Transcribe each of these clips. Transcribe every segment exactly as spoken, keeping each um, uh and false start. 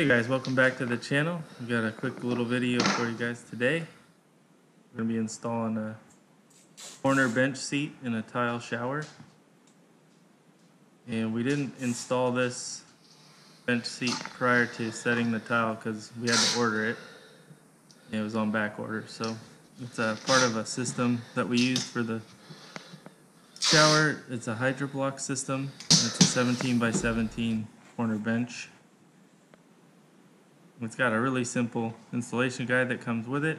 Hey guys, welcome back to the channel. We've got a quick little video for you guys today. We're gonna be installing a corner bench seat in a tile shower. And we didn't install this bench seat prior to setting the tile because we had to order it. And it was on back order. So it's a part of a system that we used for the shower. It's a HYDRO-BLOK system. And it's a seventeen by seventeen corner bench. It's got a really simple installation guide that comes with it.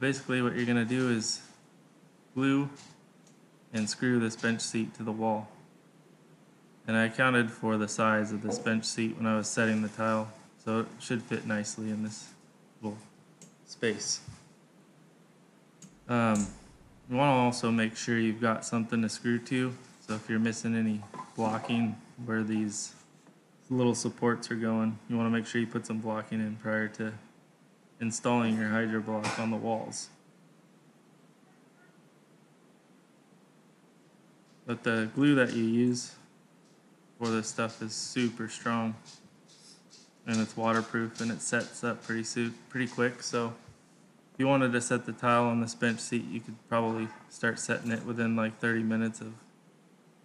Basically what you're going to do is glue and screw this bench seat to the wall. And I accounted for the size of this bench seat when I was setting the tile, so it should fit nicely in this little space. Um, you want to also make sure you've got something to screw to, so if you're missing any blocking where these little supports are going, you want to make sure you put some blocking in prior to installing your HYDRO-BLOK on the walls. But the glue that you use for this stuff is super strong, and it's waterproof, and it sets up pretty soon, pretty quick. So if you wanted to set the tile on this bench seat, you could probably start setting it within like thirty minutes of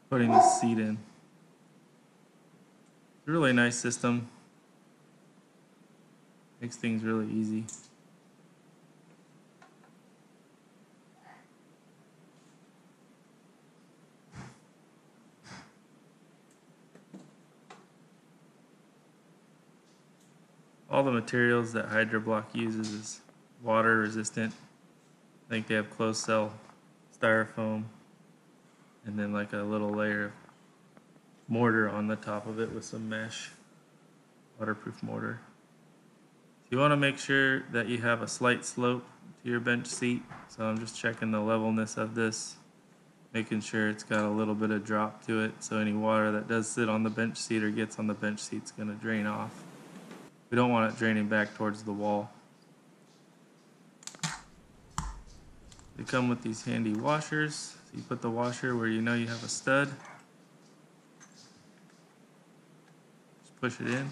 putting the seat in. Really nice system. Makes things really easy. All the materials that HYDRO-BLOK uses is water resistant. I think they have closed cell styrofoam and then like a little layer of mortar on the top of it with some mesh, waterproof mortar. You want to make sure that you have a slight slope to your bench seat, so I'm just checking the levelness of this, making sure it's got a little bit of drop to it, so any water that does sit on the bench seat or gets on the bench seat is going to drain off. We don't want it draining back towards the wall. They come with these handy washers, so you put the washer where you know you have a stud. Push it in.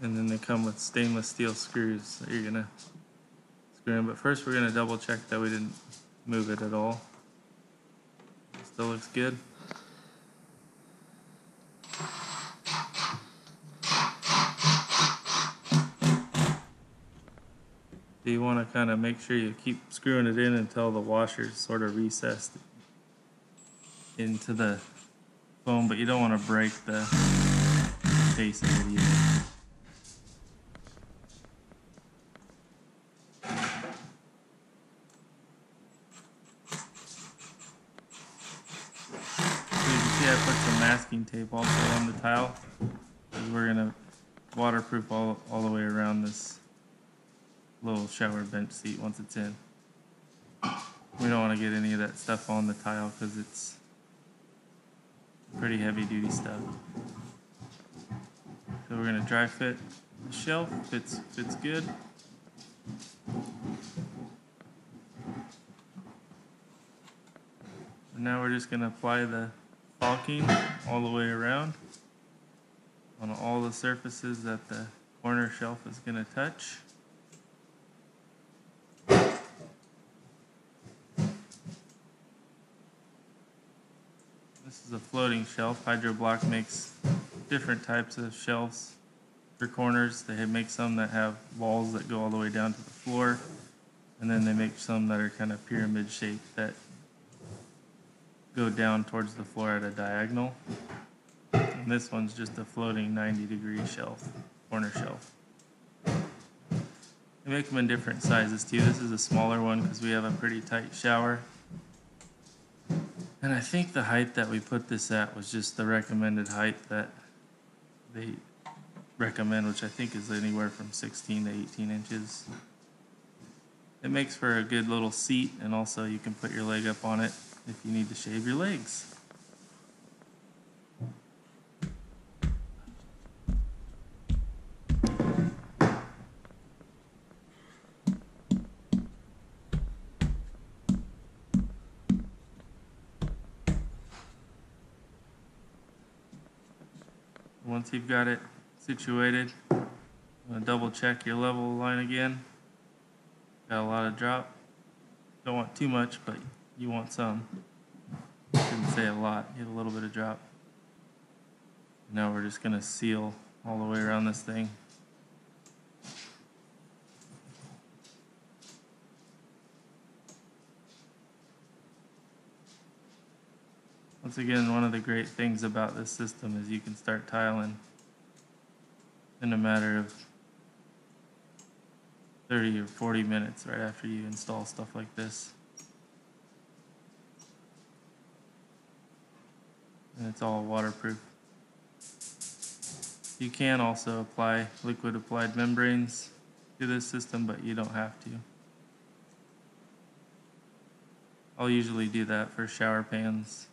And then they come with stainless steel screws that you're going to screw in. But first we're going to double check that we didn't move it at all. It still looks good. So you want to kind of make sure you keep screwing it in until the washer is sort of recessed into the foam, but you don't want to break the base of the unit. So you can see I put some masking tape also on the tile, because we're going to waterproof all, all the way around this little shower bench seat once it's in. We don't want to get any of that stuff on the tile because it's pretty heavy duty stuff. So we're going to dry fit the shelf. Fits, fits good. And now we're just going to apply the caulking all the way around on all the surfaces that the corner shelf is going to touch. This is a floating shelf. HYDRO-BLOK makes different types of shelves for corners. They make some that have walls that go all the way down to the floor, and then they make some that are kind of pyramid shaped that go down towards the floor at a diagonal. And this one's just a floating ninety degree shelf, corner shelf. They make them in different sizes too. This is a smaller one because we have a pretty tight shower. And I think the height that we put this at was just the recommended height that they recommend, which I think is anywhere from sixteen to eighteen inches. It makes for a good little seat, and also you can put your leg up on it if you need to shave your legs. Once you've got it situated, double check your level line again. Got a lot of drop. Don't want too much, but you want some. Shouldn't say a lot, get a little bit of drop. Now we're just gonna seal all the way around this thing. Once again, one of the great things about this system is you can start tiling in a matter of thirty or forty minutes right after you install stuff like this. And it's all waterproof. You can also apply liquid applied membranes to this system, but you don't have to. I'll usually do that for shower pans.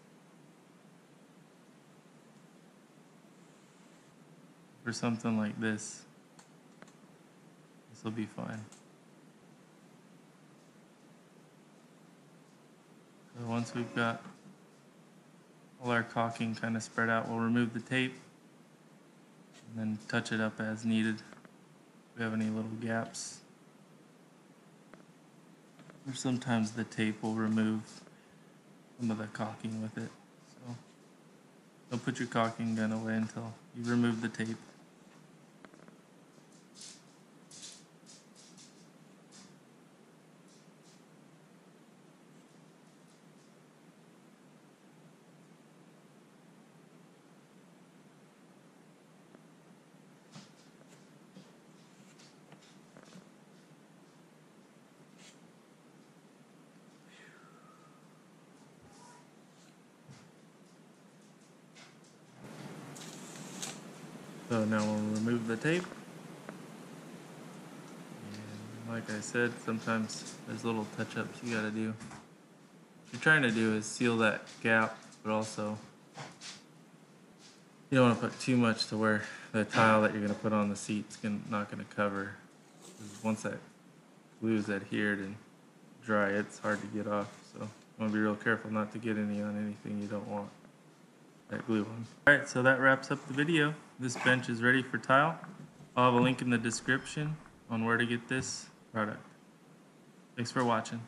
For something like this, this will be fine. So once we've got all our caulking kind of spread out, we'll remove the tape and then touch it up as needed if we have any little gaps. Or sometimes the tape will remove some of the caulking with it. So don't put your caulking gun away until you remove the tape. So now we'll remove the tape, and like I said, sometimes there's little touch-ups you gotta do. What you're trying to do is seal that gap, but also you don't want to put too much to where the tile that you're going to put on the seat's not going to cover. Once that glue's adhered and dry, it's hard to get off, so you want to be real careful not to get any on anything you don't want that glue on. Alright, so that wraps up the video. This bench is ready for tile. I'll have a link in the description on where to get this product. Thanks for watching.